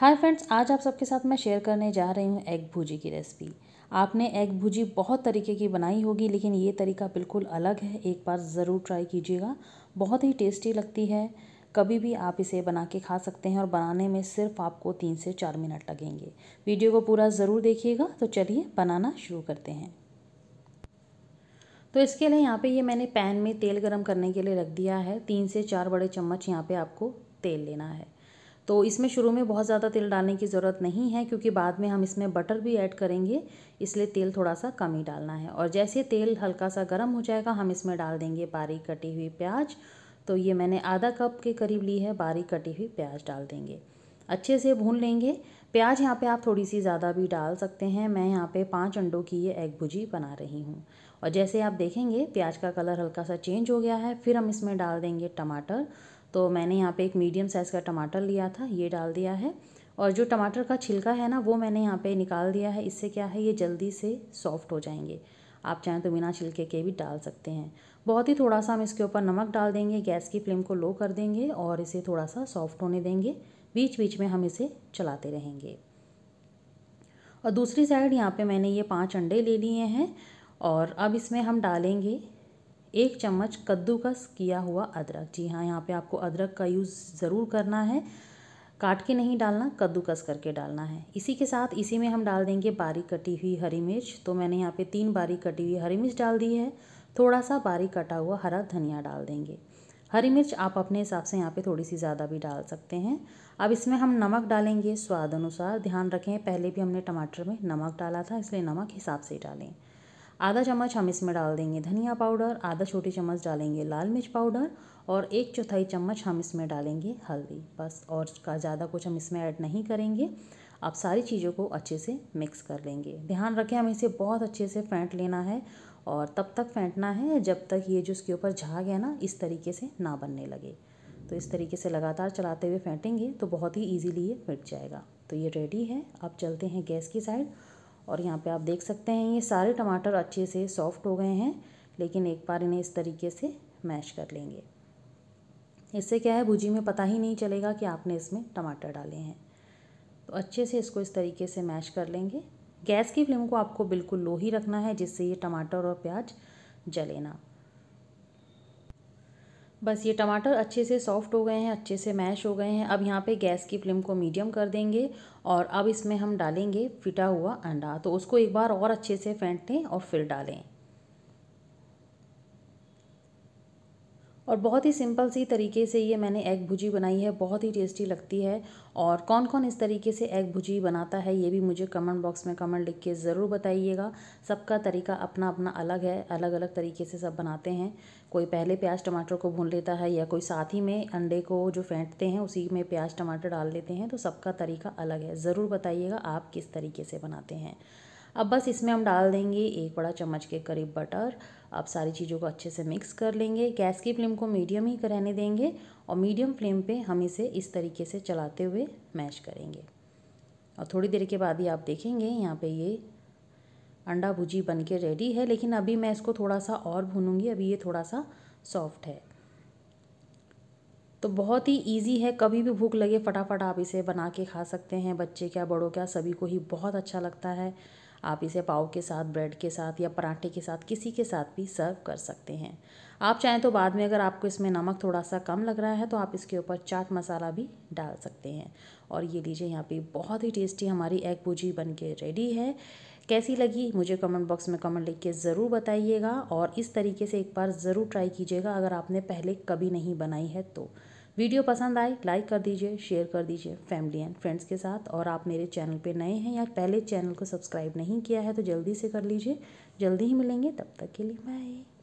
Hi friends, आज आप सबके साथ मैं शेयर करने जा रही हूँ एग भुर्जी की रेसिपी। आपने एग भुर्जी बहुत तरीके की बनाई होगी, लेकिन ये तरीका बिल्कुल अलग है। एक बार ज़रूर ट्राई कीजिएगा, बहुत ही टेस्टी लगती है। कभी भी आप इसे बना के खा सकते हैं और बनाने में सिर्फ आपको 3 से 4 मिनट लगेंगे। वीडियो को पूरा ज़रूर देखिएगा। तो चलिए बनाना शुरू करते हैं। तो इसके लिए यहाँ पर ये मैंने पैन में तेल गर्म करने के लिए रख दिया है। 3 से 4 बड़े चम्मच यहाँ पर आपको तेल लेना है। तो इसमें शुरू में बहुत ज़्यादा तेल डालने की ज़रूरत नहीं है, क्योंकि बाद में हम इसमें बटर भी ऐड करेंगे, इसलिए तेल थोड़ा सा कम ही डालना है। और जैसे तेल हल्का सा गर्म हो जाएगा, हम इसमें डाल देंगे बारीक कटी हुई प्याज। तो ये मैंने आधा कप के करीब ली है बारीक कटी हुई प्याज, डाल देंगे, अच्छे से भून लेंगे। प्याज यहाँ पे आप थोड़ी सी ज़्यादा भी डाल सकते हैं। मैं यहाँ पे 5 अंडों की ये एग भुर्जी बना रही हूँ। और जैसे आप देखेंगे प्याज का कलर हल्का सा चेंज हो गया है, फिर हम इसमें डाल देंगे टमाटर। तो मैंने यहाँ पे एक मीडियम साइज़ का टमाटर लिया था, ये डाल दिया है। और जो टमाटर का छिलका है ना, वो मैंने यहाँ पे निकाल दिया है। इससे क्या है, ये जल्दी से सॉफ्ट हो जाएंगे। आप चाहें तो बिना छिलके के भी डाल सकते हैं। बहुत ही थोड़ा सा हम इसके ऊपर नमक डाल देंगे, गैस की फ्लेम को लो कर देंगे और इसे थोड़ा सा सॉफ्ट होने देंगे। बीच बीच में हम इसे चलाते रहेंगे। और दूसरी साइड यहाँ पर मैंने ये 5 अंडे ले लिए हैं। और अब इसमें हम डालेंगे 1 चम्मच कद्दूकस किया हुआ अदरक। जी हाँ, यहाँ पे आपको अदरक का यूज़ ज़रूर करना है, काट के नहीं डालना, कद्दूकस करके डालना है। इसी के साथ इसी में हम डाल देंगे बारीक कटी हुई हरी मिर्च। तो मैंने यहाँ पे 3 बारीक कटी हुई हरी मिर्च डाल दी है। थोड़ा सा बारीक कटा हुआ हरा धनिया डाल देंगे। हरी मिर्च आप अपने हिसाब से यहाँ पर थोड़ी सी ज़्यादा भी डाल सकते हैं। अब इसमें हम नमक डालेंगे स्वाद अनुसार। ध्यान रखें, पहले भी हमने टमाटर में नमक डाला था, इसलिए नमक हिसाब से ही डालें। आधा चम्मच हम इसमें डाल देंगे धनिया पाउडर, आधा छोटी चम्मच डालेंगे लाल मिर्च पाउडर और 1/4 चम्मच हम इसमें डालेंगे हल्दी। बस, और का ज़्यादा कुछ हम इसमें ऐड नहीं करेंगे। आप सारी चीज़ों को अच्छे से मिक्स कर लेंगे। ध्यान रखें, हमें इसे बहुत अच्छे से फेंट लेना है और तब तक फेंटना है जब तक ये जो इसके ऊपर झाग है ना, इस तरीके से ना बनने लगे। तो इस तरीके से लगातार चलाते हुए फेंटेंगे तो बहुत ही ईजीली ये फट जाएगा। तो ये रेडी है। अब चलते हैं गैस की साइड। और यहाँ पे आप देख सकते हैं ये सारे टमाटर अच्छे से सॉफ्ट हो गए हैं, लेकिन एक बार इन्हें इस तरीके से मैश कर लेंगे। इससे क्या है, भुर्जी में पता ही नहीं चलेगा कि आपने इसमें टमाटर डाले हैं। तो अच्छे से इसको इस तरीके से मैश कर लेंगे। गैस की फ्लेम को आपको बिल्कुल लो ही रखना है, जिससे ये टमाटर और प्याज जले ना। बस, ये टमाटर अच्छे से सॉफ़्ट हो गए हैं, अच्छे से मैश हो गए हैं। अब यहाँ पे गैस की फ्लेम को मीडियम कर देंगे। और अब इसमें हम डालेंगे फिटा हुआ अंडा। तो उसको एक बार और अच्छे से फेंटें और फिर डालें। और बहुत ही सिंपल सी तरीके से ये मैंने एग भुर्जी बनाई है, बहुत ही टेस्टी लगती है। और कौन कौन इस तरीके से एग भुर्जी बनाता है, ये भी मुझे कमेंट बॉक्स में कमेंट लिख के ज़रूर बताइएगा। सबका तरीका अपना अपना अलग है, अलग अलग तरीके से सब बनाते हैं। कोई पहले प्याज टमाटर को भून लेता है, या कोई साथ ही में अंडे को जो फेंटते हैं उसी में प्याज टमाटर डाल लेते हैं। तो सबका तरीका अलग है, ज़रूर बताइएगा आप किस तरीके से बनाते हैं। अब बस इसमें हम डाल देंगे 1 बड़ा चम्मच के करीब बटर। अब सारी चीज़ों को अच्छे से मिक्स कर लेंगे। गैस की फ्लेम को मीडियम ही रहने देंगे और मीडियम फ्लेम पे हम इसे इस तरीके से चलाते हुए मैश करेंगे। और थोड़ी देर के बाद ही आप देखेंगे यहाँ पे ये अंडा भुर्जी बन के रेडी है। लेकिन अभी मैं इसको थोड़ा सा और भूनूँगी, अभी ये थोड़ा सा सॉफ्ट है। तो बहुत ही इजी है, कभी भी भूख लगे फटाफट आप इसे बना के खा सकते हैं। बच्चे क्या बड़ों क्या सभी को ही बहुत अच्छा लगता है। आप इसे पाव के साथ, ब्रेड के साथ या पराठे के साथ, किसी के साथ भी सर्व कर सकते हैं। आप चाहें तो बाद में अगर आपको इसमें नमक थोड़ा सा कम लग रहा है तो आप इसके ऊपर चाट मसाला भी डाल सकते हैं। और ये लीजिए, यहाँ पे बहुत ही टेस्टी हमारी एग भुर्जी बन के रेडी है। कैसी लगी मुझे कमेंट बॉक्स में कमेंट लिख के ज़रूर बताइएगा। और इस तरीके से एक बार ज़रूर ट्राई कीजिएगा अगर आपने पहले कभी नहीं बनाई है तो। वीडियो पसंद आए लाइक कर दीजिए, शेयर कर दीजिए फैमिली एंड फ्रेंड्स के साथ। और आप मेरे चैनल पे नए हैं या पहले चैनल को सब्सक्राइब नहीं किया है तो जल्दी से कर लीजिए। जल्दी ही मिलेंगे, तब तक के लिए बाय।